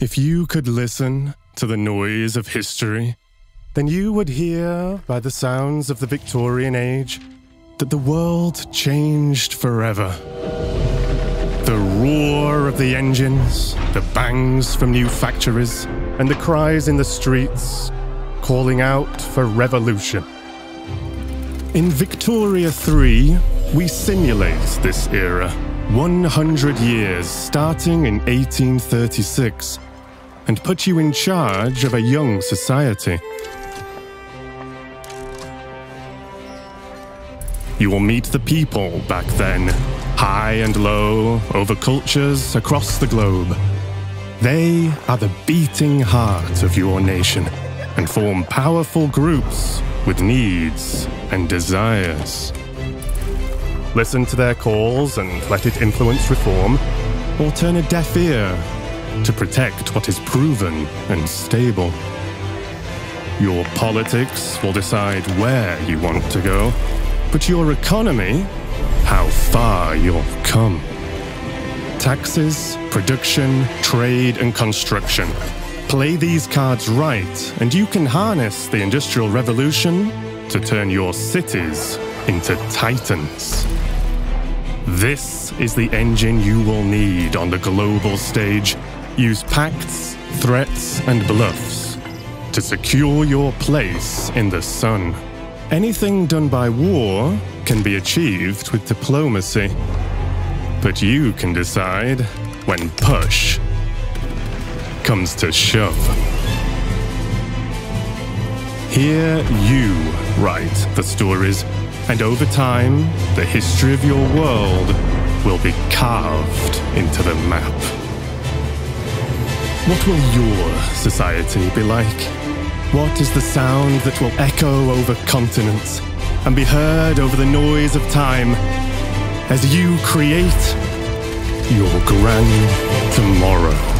If you could listen to the noise of history, then you would hear, by the sounds of the Victorian age, that the world changed forever. The roar of the engines, the bangs from new factories, and the cries in the streets, calling out for revolution. In Victoria 3, we simulate this era, 100 years starting in 1836, and put you in charge of a young society. You will meet the people back then, high and low, over cultures across the globe. They are the beating heart of your nation and form powerful groups with needs and desires. Listen to their calls and let it influence reform, or turn a deaf ear to protect what is proven and stable. Your politics will decide where you want to go, but your economy, how far you've come. Taxes, production, trade, and construction. Play these cards right, and you can harness the Industrial Revolution to turn your cities into titans. This is the engine you will need on the global stage. Use pacts, threats, and bluffs to secure your place in the sun. Anything done by war can be achieved with diplomacy, but you can decide when push comes to shove. Here you write the stories, and over time, the history of your world will be carved into the map. What will your society be like? What is the sound that will echo over continents and be heard over the noise of time as you create your grand tomorrow?